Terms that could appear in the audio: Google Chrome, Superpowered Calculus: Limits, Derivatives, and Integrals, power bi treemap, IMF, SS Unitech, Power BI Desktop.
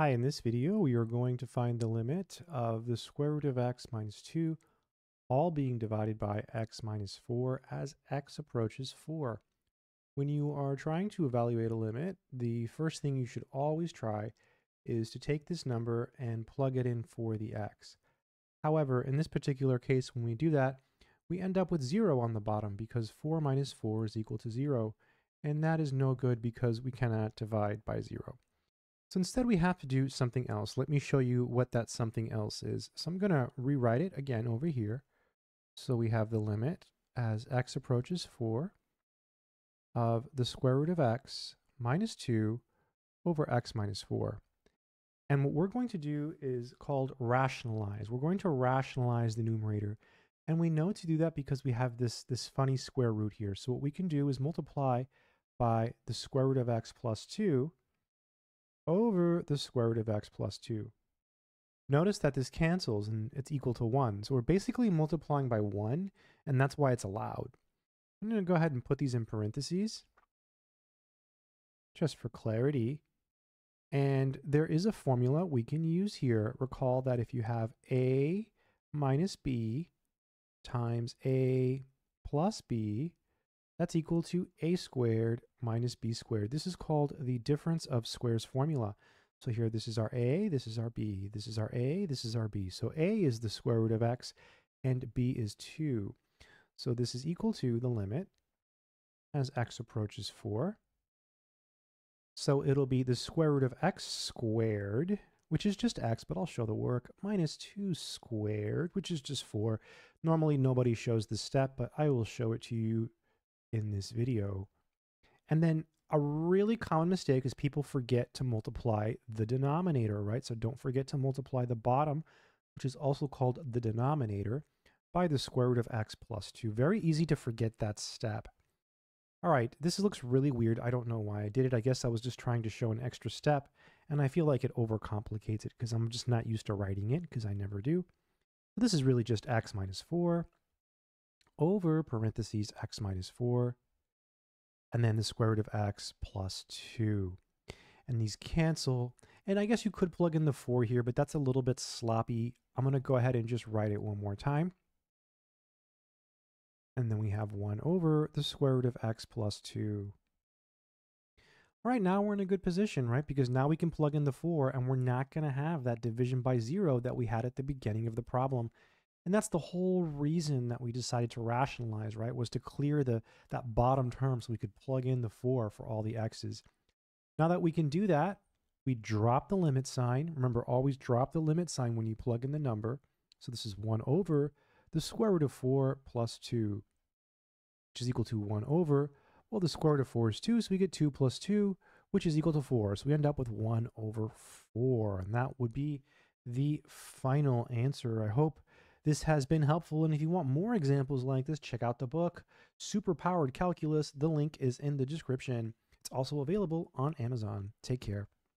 Hi, in this video, we are going to find the limit of the square root of x minus 2, all being divided by x minus 4 as x approaches 4. When you are trying to evaluate a limit, the first thing you should always try is to take this number and plug it in for the x. However, in this particular case, when we do that, we end up with 0 on the bottom because 4 minus 4 is equal to 0, and that is no good because we cannot divide by 0. So instead we have to do something else. Let me show you what that something else is. So I'm going to rewrite it again over here. So we have the limit as x approaches 4 of the square root of x minus 2 over x minus 4. And what we're going to do is called rationalize. We're going to rationalize the numerator. And we know to do that because we have this funny square root here. So what we can do is multiply by the square root of x plus 2 over the square root of x plus 2. Notice that this cancels and it's equal to 1. So we're basically multiplying by 1, and that's why it's allowed. I'm going to go ahead and put these in parentheses just for clarity. And there is a formula we can use here. Recall that if you have a minus b times a plus b, that's equal to a squared minus b squared. This is called the difference of squares formula. So here, this is our a, this is our b, this is our a, this is our b. So a is the square root of x, and b is 2. So this is equal to the limit as x approaches 4. So it'll be the square root of x squared, which is just x, but I'll show the work, minus 2 squared, which is just 4. Normally, nobody shows this step, but I will show it to you in this video. And then a really common mistake is people forget to multiply the denominator, right? So don't forget to multiply the bottom, which is also called the denominator, by the square root of x plus 2. Very easy to forget that step. All right, this looks really weird. I don't know why I did it. I guess I was just trying to show an extra step, and I feel like it overcomplicates it because I'm just not used to writing it because I never do. But this is really just x minus 4 over parentheses x minus 4. And then the square root of x plus 2. And these cancel. And I guess you could plug in the 4 here, but that's a little bit sloppy. I'm going to go ahead and just write it one more time. And then we have 1 over the square root of x plus 2. All right, now we're in a good position, right? Because now we can plug in the 4, and we're not going to have that division by 0 that we had at the beginning of the problem. And that's the whole reason that we decided to rationalize, right, was to clear that bottom term so we could plug in the 4 for all the x's. Now that we can do that, we drop the limit sign. Remember, always drop the limit sign when you plug in the number. So this is 1 over the square root of 4 plus 2, which is equal to 1 over, well, the square root of 4 is 2, so we get 2 plus 2, which is equal to 4. So we end up with 1 over 4, and that would be the final answer. I hope this has been helpful, and if you want more examples like this, check out the book, Superpowered Calculus. The link is in the description. It's also available on Amazon. Take care.